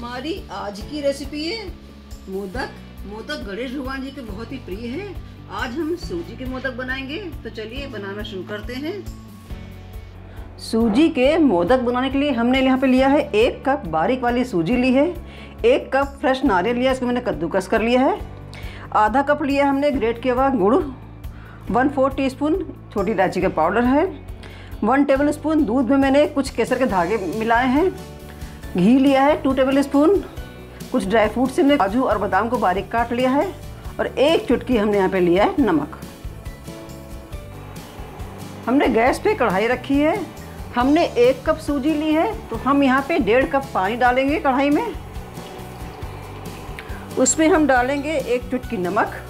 हमारी आज की रेसिपी है मोदक। मोदक गणेश भगवान जी के बहुत ही प्रिय है। आज हम सूजी के मोदक बनाएंगे, तो चलिए बनाना शुरू करते हैं। सूजी के मोदक बनाने के लिए हमने यहाँ पे लिया है 1 कप बारीक वाली सूजी ली है, 1 कप फ्रेश नारियल लिया, इसको मैंने कद्दूकस कर लिया है। आधा कप लिया हमने ग्रेट किया हुआ गुड़, 1/4 टीस्पून छोटी इलायची का पाउडर है, 1 टेबल स्पून दूध में मैंने कुछ केसर के धागे मिलाए हैं, घी लिया है 2 टेबल स्पून, कुछ ड्राई फ्रूट्स हमने काजू और बादाम को बारीक काट लिया है, और 1 चुटकी हमने यहाँ पे लिया है नमक। हमने गैस पे कढ़ाई रखी है, हमने 1 कप सूजी ली है, तो हम यहाँ पे 1.5 कप पानी डालेंगे कढ़ाई में। उसमें हम डालेंगे 1 चुटकी नमक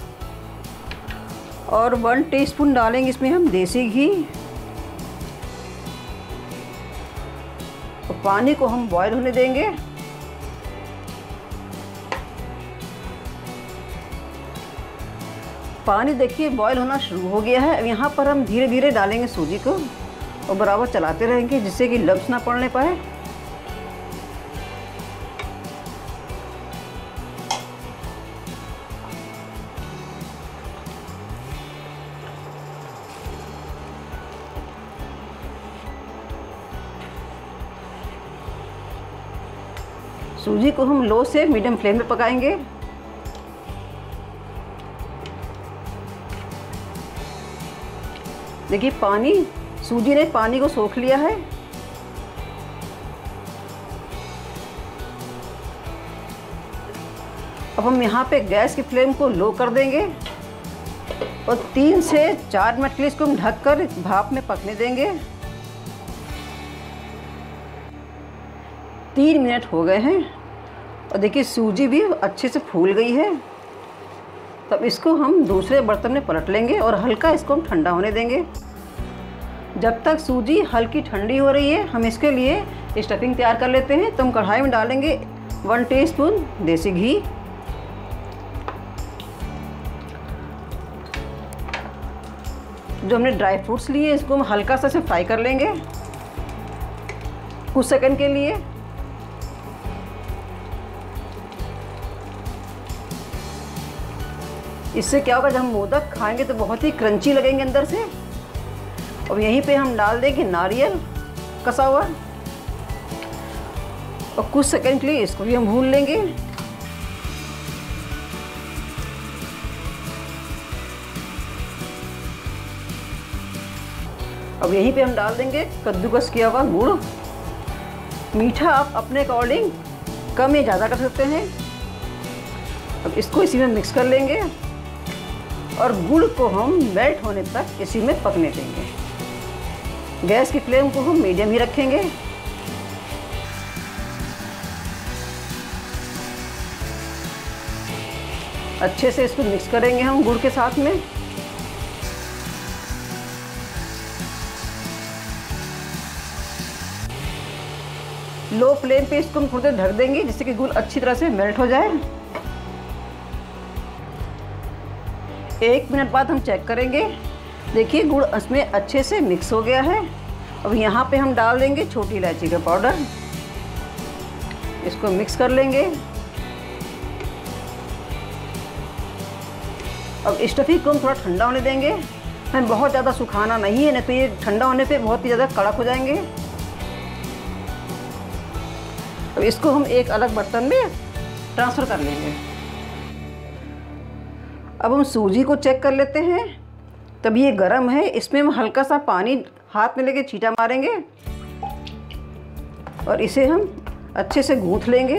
और 1 टीस्पून डालेंगे इसमें हम देसी घी। तो पानी को हम बॉयल होने देंगे। पानी देखिए बॉयल होना शुरू हो गया है। अब यहाँ पर हम धीरे धीरे डालेंगे सूजी को और बराबर चलाते रहेंगे, जिससे कि लम्स ना पड़ने पाए। सूजी को हम लो से मीडियम फ्लेम में पकाएंगे। देखिए पानी, सूजी ने पानी को सोख लिया है। अब हम यहाँ पे गैस की फ्लेम को लो कर देंगे और 3 से 4 मिनट के लिए इसको हम ढककर भाप में पकने देंगे। 3 मिनट हो गए हैं और देखिए सूजी भी अच्छे से फूल गई है। तब इसको हम दूसरे बर्तन में पलट लेंगे और हल्का इसको हम ठंडा होने देंगे। जब तक सूजी हल्की ठंडी हो रही है, हम इसके लिए स्टफिंग तैयार कर लेते हैं। तो हम कढ़ाई में डालेंगे 1 टीस्पून देसी घी, 2 हमने ड्राई फ्रूट्स लिए, इसको हम हल्का सा फ्राई कर लेंगे कुछ सेकंड के लिए। इससे क्या होगा, जब हम मोदक खाएंगे तो बहुत ही क्रंची लगेंगे अंदर से। और यहीं पे हम डाल देंगे नारियल कसा हुआ और कुछ सेकंड के लिए इसको भी हम भून लेंगे। अब यहीं पे हम डाल देंगे कद्दूकस किया हुआ गुड़। मीठा आप अपने अकॉर्डिंग कम या ज़्यादा कर सकते हैं। अब इसको इसी में मिक्स कर लेंगे और गुड़ को हम मेल्ट होने तक इसी में पकने देंगे। गैस की फ्लेम को हम मीडियम ही रखेंगे। अच्छे से इसको मिक्स करेंगे हम गुड़ के साथ में। लो फ्लेम पे इसको हम थोड़ी देर ढक देंगे, जिससे कि गुड़ अच्छी तरह से मेल्ट हो जाए। 1 मिनट बाद हम चेक करेंगे। देखिए गुड़ इसमें अच्छे से मिक्स हो गया है। अब यहाँ पे हम डाल देंगे छोटी इलायची का पाउडर, इसको मिक्स कर लेंगे। अब स्टफिंग को हम थोड़ा ठंडा होने देंगे, हमें बहुत ज़्यादा सुखाना नहीं है, नहीं तो ये ठंडा होने पे बहुत ही ज़्यादा कड़क हो जाएंगे। अब इसको हम एक अलग बर्तन में ट्रांसफ़र कर लेंगे। अब हम सूजी को चेक कर लेते हैं। तब ये गरम है, इसमें हम हल्का सा पानी हाथ में लेके छींटा मारेंगे और इसे हम अच्छे से गूंथ लेंगे।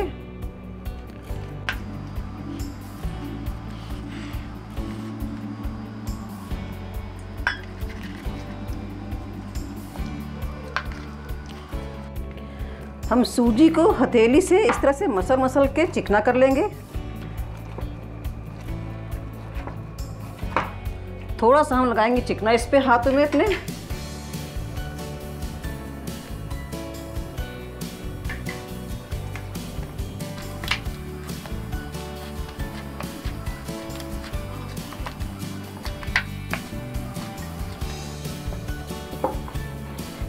हम सूजी को हथेली से इस तरह से मसल के चिकना कर लेंगे। थोड़ा सा हम लगाएंगे चिकना इस पे हाथों में अपने।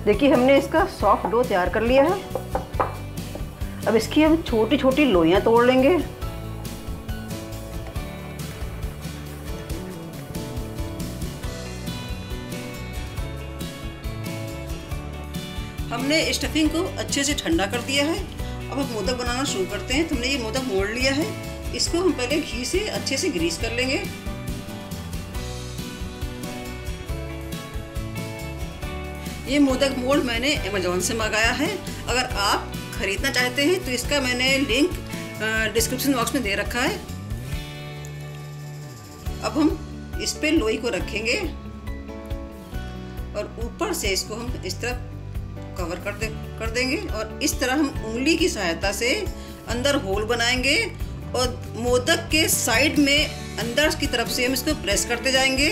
देखिए हमने इसका सॉफ्ट डो तैयार कर लिया है। अब इसकी हम छोटी छोटी लोइयां तोड़ लेंगे। हमने स्टफिंग को अच्छे से ठंडा कर दिया है। अब हम मोदक बनाना शुरू करते हैं। तुमने ये मोदक मोड़ लिया है, इसको हम पहले घी से अच्छे से ग्रीस कर लेंगे। ये मोदक मोल्ड मैंने अमेज़ॉन से मंगाया है। अगर आप खरीदना चाहते हैं तो इसका मैंने लिंक डिस्क्रिप्शन बॉक्स में दे रखा है। अब हम इस पे लोई को रखेंगे और ऊपर से इसको हम इस तरह कवर कर देंगे और इस तरह हम उंगली की सहायता से अंदर होल बनाएंगे और मोदक के साइड में अंदर की तरफ से हम इसको प्रेस करते जाएंगे।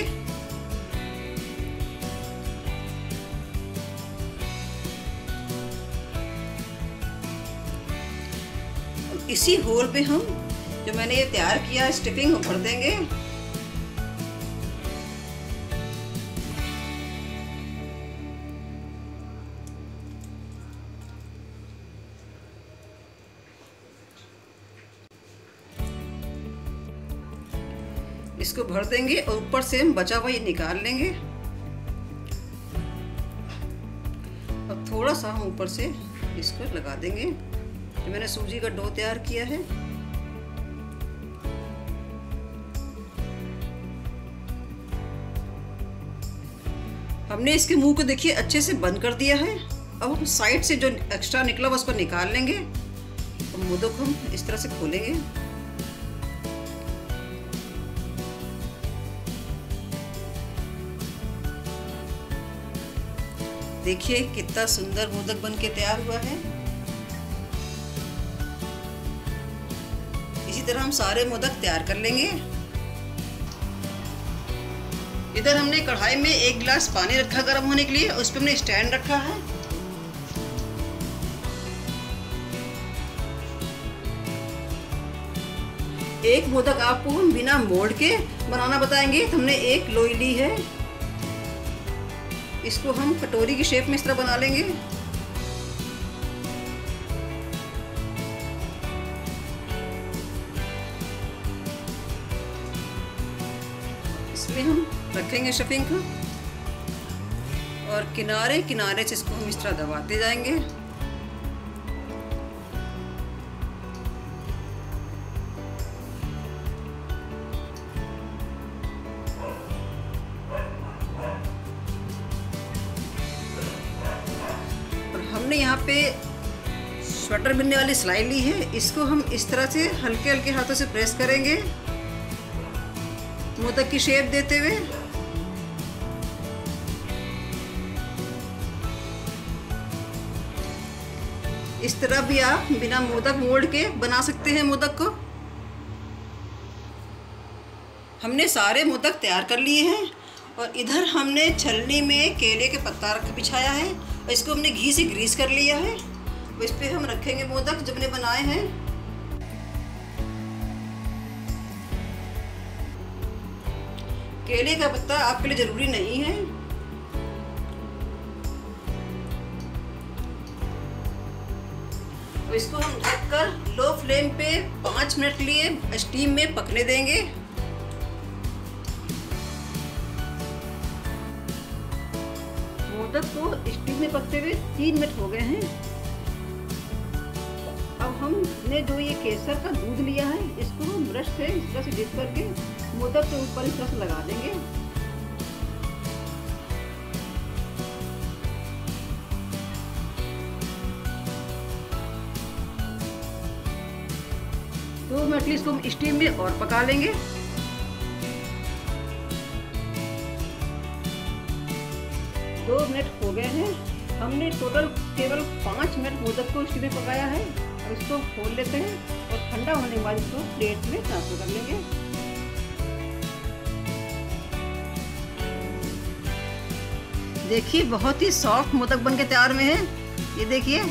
इसी होल पे हम जो मैंने ये तैयार किया स्टफिंग भर देंगे। इसको भर देंगे और ऊपर से हम बचा हुआ ये निकाल लेंगे और थोड़ा सा हम ऊपर से इसको लगा देंगे। तो मैंने सूजी का डो तैयार किया है। हमने इसके मुंह को देखिए अच्छे से बंद कर दिया है। अब हम साइड से जो एक्स्ट्रा निकला हुआ उसको निकाल लेंगे और मोदक को हम इस तरह से खोलेंगे। देखिए कितना सुंदर मोदक बनके तैयार हुआ है। इसी तरह हम सारे मोदक तैयार कर लेंगे। इधर हमने कढ़ाई में एक गिलास पानी रखा गर्म होने के लिए, उस पर हमने स्टैंड रखा है। एक मोदक आपको हम बिना मोड़ के बनाना बताएंगे। हमने एक लोई ली है, इसको हम कटोरी की शेप में इस तरह बना लेंगे। इसमें हम रखेंगे स्टफिंग को और किनारे किनारे से इसको हम इस तरह दबाते जाएंगे। हमने यहाँ पे स्वेटर बिनने वाली सिलाई ली है, इसको हम इस तरह से हल्के हल्के हाथों से प्रेस करेंगे मोदक की शेप देते हुए। इस तरह भी आप बिना मोदक मोड़ के बना सकते हैं मोदक को। हमने सारे मोदक तैयार कर लिए हैं और इधर हमने छलनी में केले के पत्ता रख बिछाया है और इसको हमने घी से ग्रीस कर लिया है। इस पे हम रखेंगे मोदक जो हमने बनाए हैं। केले का पत्ता आपके लिए जरूरी नहीं है। और इसको हम ढककर लो फ्लेम पे 5 मिनट के लिए स्टीम में पकने देंगे। मोदक को स्टीम में पकते हुए 3 मिनट हो गए हैं। अब हमने जो ये केसर का दूध लिया है, इसको हम ब्रश से इस तरह से डिप करके मोदक के ऊपर इस तरह से लगा देंगे। तो हम एटलीस्ट हम स्टीम में और पका लेंगे। दो मिनट हो गए हैं। हमने टोटल केवल 5 मिनट मोदक को स्टीम में पकाया है। अब इसको खोल लेते हैं और ठंडा होने के बाद इसको प्लेट में ट्रांसफर कर लेंगे। देखिए बहुत ही सॉफ्ट मोदक बनके तैयार में है। ये देखिए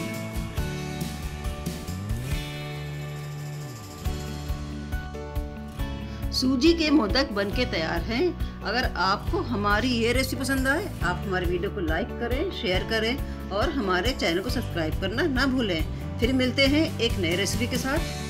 सूजी के मोदक बनके तैयार हैं। अगर आपको हमारी ये रेसिपी पसंद आए, आप हमारे वीडियो को लाइक करें, शेयर करें और हमारे चैनल को सब्सक्राइब करना ना भूलें। फिर मिलते हैं एक नए रेसिपी के साथ।